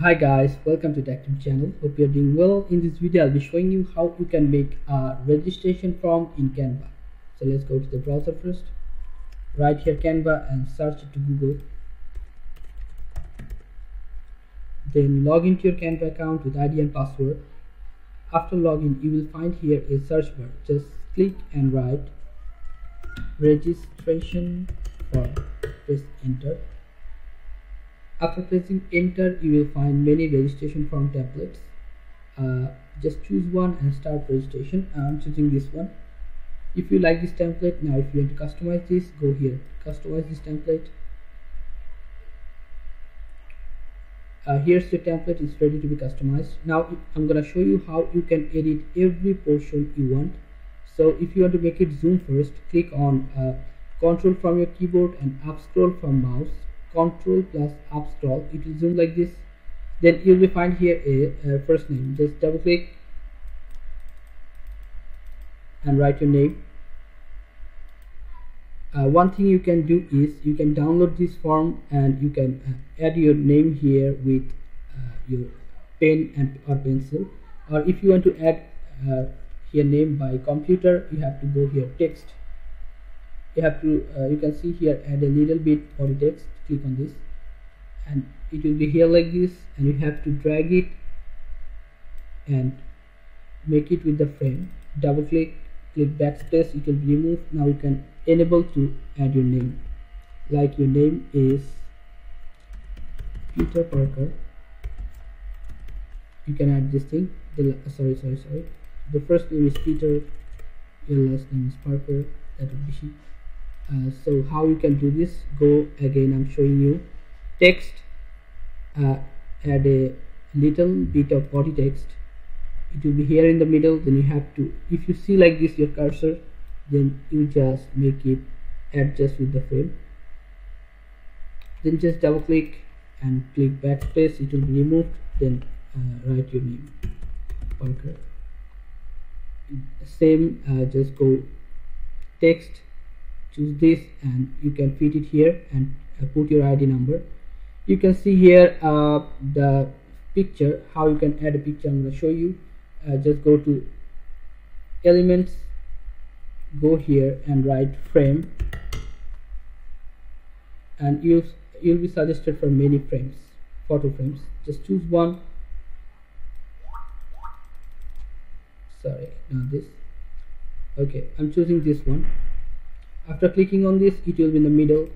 Hi guys, welcome to Tactim channel. Hope you're doing well. In this video I'll be showing you how you can make a registration form in Canva. So let's go to the browser first, right here Canva, and search to Google. Then log into your Canva account with ID and password. After login you will find here a search bar. Just click and write registration form. Press enter. After pressing enter, you will find many registration form templates. Just choose one and start registration. I'm choosing this one. If you like this template, now if you want to customize this, go here, customize this template. Here's the template, it's ready to be customized. Now I'm gonna show you how you can edit every portion you want. So if you want to make it zoom first, click on Control from your keyboard and up scroll from mouse. Control plus up scroll, it will zoom like this. Then you will find here a first name. Just double click and write your name. One thing you can do is you can download this form and you can add your name here with your pen and or pencil, or if you want to add your name by computer, you have to go here text. You have to you can see here add a little bit body text. Click on this and it will be here like this, and you have to drag it and make it with the frame. Double click, click backspace, it will be removed. Now you can enable to add your name, like your name is Peter Parker. You can add this thing. The first name is Peter, your last name is Parker, that would be she. So how you can do this, go again, I'm showing you text, add a little bit of body text, it will be here in the middle. Then you have to, if you see like this your cursor, then you just make it adjust with the frame, then just double click and click backspace, it will be removed. Then write your name Parker. Same, just go text, choose this, and you can fit it here and put your ID number. You can see here the picture, how you can add a picture. I'm going to show you. Just go to elements, go here and write frame, and you'll be suggested for many frames, photo frames. Just choose one. Sorry, not this. Okay, I'm choosing this one. After clicking on this, it will be in the middle.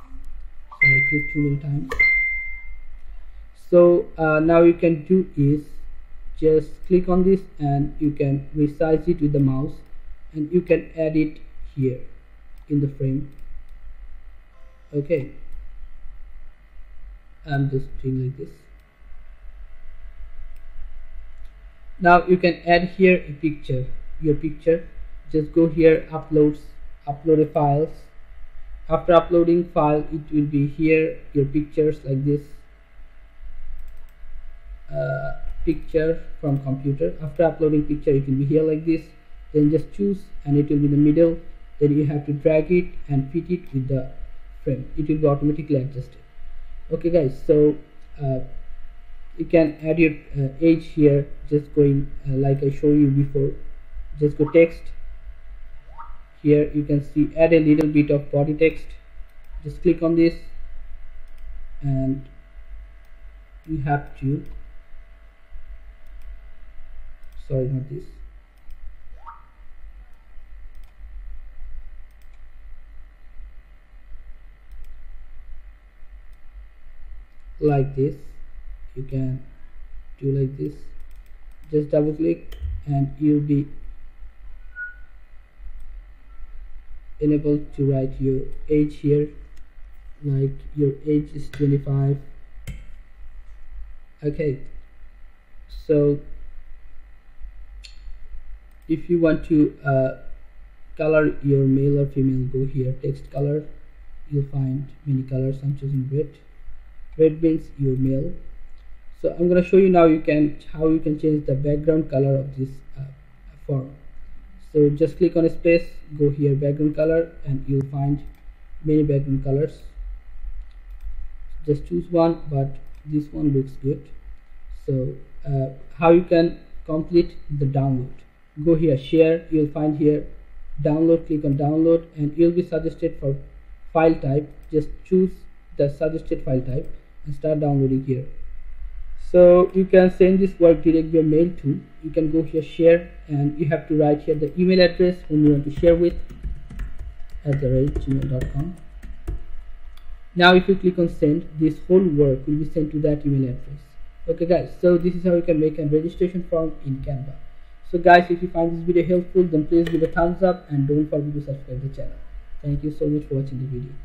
I click too many times. So now you can do is just click on this and you can resize it with the mouse, and you can add it here in the frame. Okay, I'm just doing like this. Now you can add here a picture, your picture. Just go here, uploads, upload a files. After uploading file, it will be here your pictures like this. Picture from computer. After uploading picture, it will be here like this. Then just choose and it will be in the middle. Then you have to drag it and fit it with the frame. It will be automatically adjusted. Okay guys, so you can add your age here, just going like I showed you before. Just go text, here you can see add a little bit of body text. Just click on this and you have to, sorry, not this, like this. You can do like this, just double click and you'll be enabled to write your age here, like your age is 25. Okay, so if you want to color your male or female, go here text color, you'll find many colors. I'm choosing red means your male. So I'm going to show you now you can how you can change the background color of this form. So just click on a space, go here background color, and you'll find many background colors. Just choose one, but this one looks good. So how you can complete the download? Go here, share, you'll find here download, click on download, and you'll be suggested for file type. Just choose the suggested file type and start downloading here. So you can send this work direct your mail to. You can go here, share, and you have to write here the email address whom you want to share with @gmail.com. Now if you click on send, this whole work will be sent to that email address. Okay guys, so this is how you can make a registration form in Canva. So guys, if you find this video helpful, then please give a thumbs up and don't forget to subscribe to the channel. Thank you so much for watching the video.